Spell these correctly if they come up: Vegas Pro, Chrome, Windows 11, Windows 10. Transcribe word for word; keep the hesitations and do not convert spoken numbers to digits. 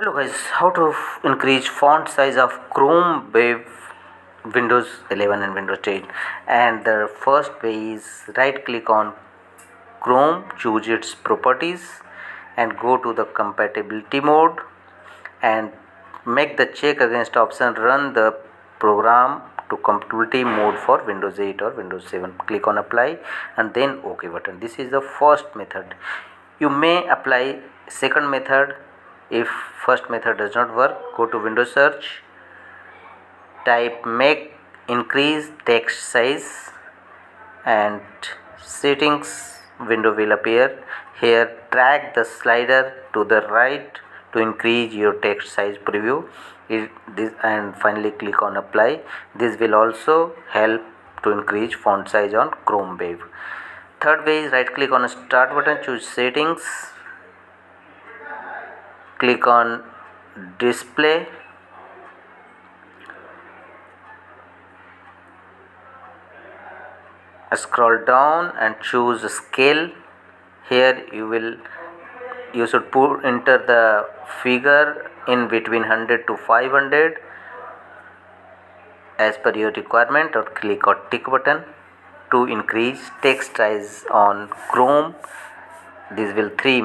Hello guys, how to increase font size of Chrome web Windows eleven and Windows ten. And the first way is right click on Chrome, choose its properties and go to the compatibility mode and make the check against option, run the program to compatibility mode for Windows eight or Windows seven. Click on apply and then OK button. This is the first method. You may apply second method. If first method does not work, go to window search, type make increase text size and settings window will appear. Here drag the slider to the right to increase your text size preview it, this, and finally click on apply. This will also help to increase font size on Chrome web. Third way is right click on start button, choose settings. Click on display . Scroll down and choose scale. Here you will you should put enter the figure in between one hundred to five hundred as per your requirement, or click or tick button to increase text size on Chrome. This will three